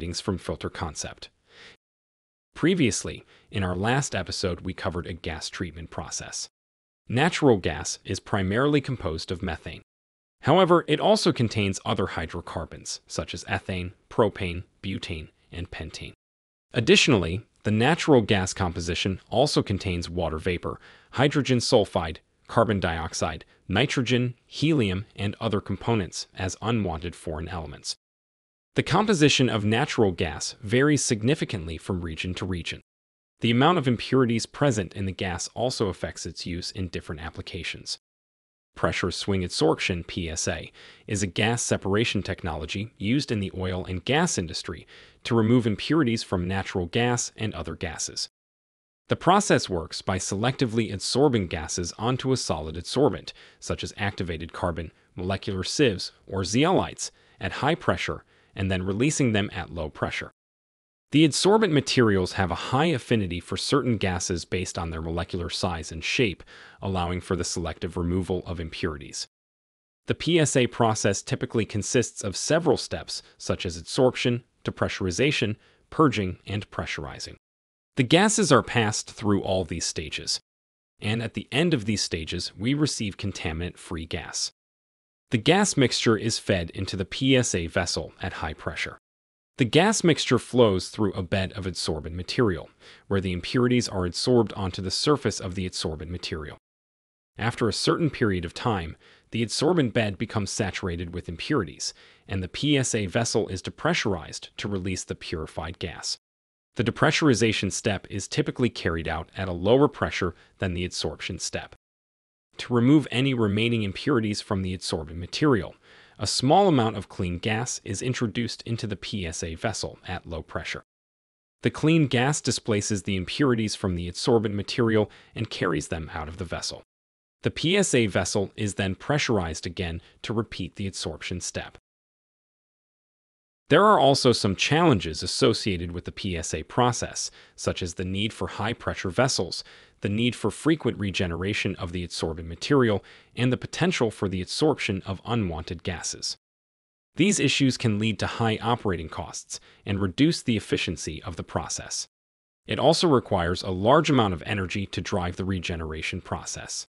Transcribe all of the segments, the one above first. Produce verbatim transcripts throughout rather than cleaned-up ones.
readings from Filter Concept. Previously, in our last episode, we covered a gas treatment process. Natural gas is primarily composed of methane. However, it also contains other hydrocarbons, such as ethane, propane, butane, and pentane. Additionally, the natural gas composition also contains water vapor, hydrogen sulfide, carbon dioxide, nitrogen, helium, and other components as unwanted foreign elements. The composition of natural gas varies significantly from region to region. The amount of impurities present in the gas also affects its use in different applications. Pressure Swing Adsorption (P S A) is a gas separation technology used in the oil and gas industry to remove impurities from natural gas and other gases. The process works by selectively adsorbing gases onto a solid adsorbent, such as activated carbon, molecular sieves, or zeolites, at high pressure and then releasing them at low pressure. The adsorbent materials have a high affinity for certain gases based on their molecular size and shape, allowing for the selective removal of impurities. The P S A process typically consists of several steps, such as adsorption, depressurization, purging, and pressurizing. The gases are passed through all these stages, and at the end of these stages, we receive contaminant-free gas. The gas mixture is fed into the P S A vessel at high pressure. The gas mixture flows through a bed of adsorbent material, where the impurities are adsorbed onto the surface of the adsorbent material. After a certain period of time, the adsorbent bed becomes saturated with impurities, and the P S A vessel is depressurized to release the purified gas. The depressurization step is typically carried out at a lower pressure than the adsorption step. To remove any remaining impurities from the adsorbent material, a small amount of clean gas is introduced into the P S A vessel at low pressure. The clean gas displaces the impurities from the adsorbent material and carries them out of the vessel. The P S A vessel is then pressurized again to repeat the adsorption step. There are also some challenges associated with the P S A process, such as the need for high-pressure vessels, the need for frequent regeneration of the adsorbent material, and the potential for the adsorption of unwanted gases. These issues can lead to high operating costs and reduce the efficiency of the process. It also requires a large amount of energy to drive the regeneration process.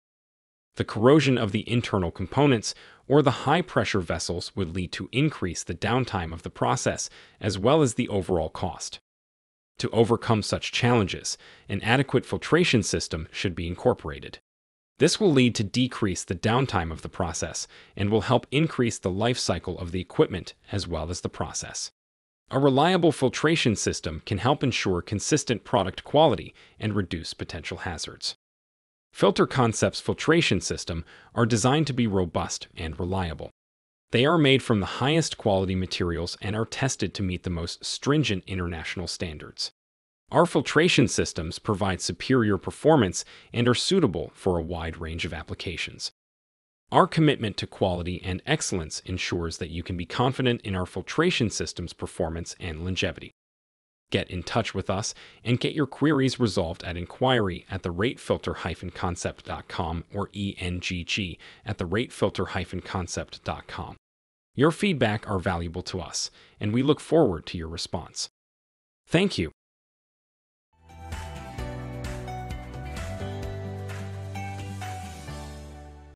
The corrosion of the internal components or the high-pressure vessels would lead to increase the downtime of the process as well as the overall cost. To overcome such challenges, an adequate filtration system should be incorporated. This will lead to decrease the downtime of the process and will help increase the life cycle of the equipment as well as the process. A reliable filtration system can help ensure consistent product quality and reduce potential hazards. Filter Concept's filtration system are designed to be robust and reliable. They are made from the highest quality materials and are tested to meet the most stringent international standards. Our filtration systems provide superior performance and are suitable for a wide range of applications. Our commitment to quality and excellence ensures that you can be confident in our filtration system's performance and longevity. Get in touch with us and get your queries resolved at inquiry at the ratefilter-concept.com or engg at the ratefilter-concept.com. Your feedback are valuable to us, and we look forward to your response. Thank you.